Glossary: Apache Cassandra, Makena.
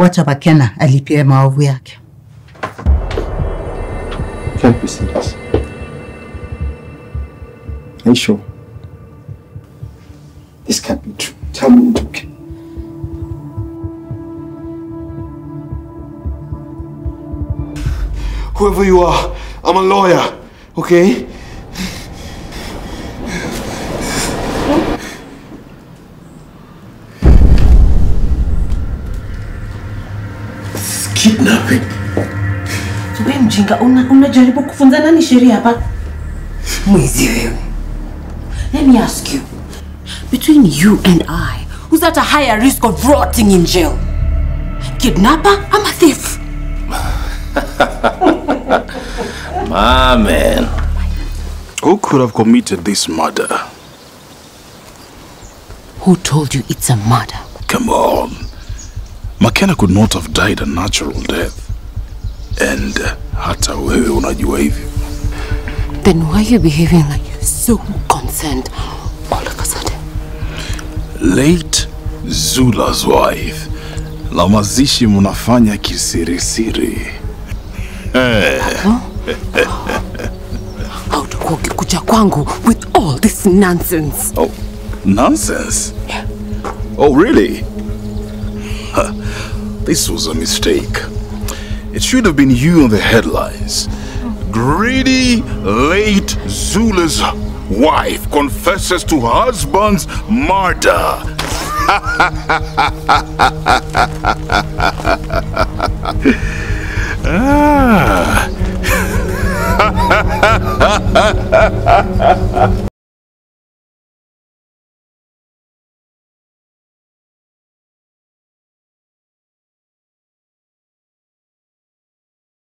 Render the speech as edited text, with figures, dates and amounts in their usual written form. Wacha Makena alipie maovu yake. Can't be serious. Are you sure? This can't be true. Tell me it's okay. Whoever you are, I'm a lawyer, okay? Kidnapping. Wewe mjinga, unajaribu kufunza nani sheria hapa? Mwizi wewe. Let me ask you. Between you and I, who's at a higher risk of rotting in jail? Kidnapper or a thief? My man. Who could have committed this murder? Who told you it's a murder? Come on. Makena could not have died a natural death. And hata wewe unajua hivyo. Then why are you behaving like you're so concerned all of a sudden? Late Zula's wife. La mazishi munafanya kisirisiri. How do you kikuja kwangu with all this nonsense? Oh, nonsense? Yeah. Oh, really? This was a mistake. It should have been you on the headlines. Greedy late Zula's wife confesses to husband's murder.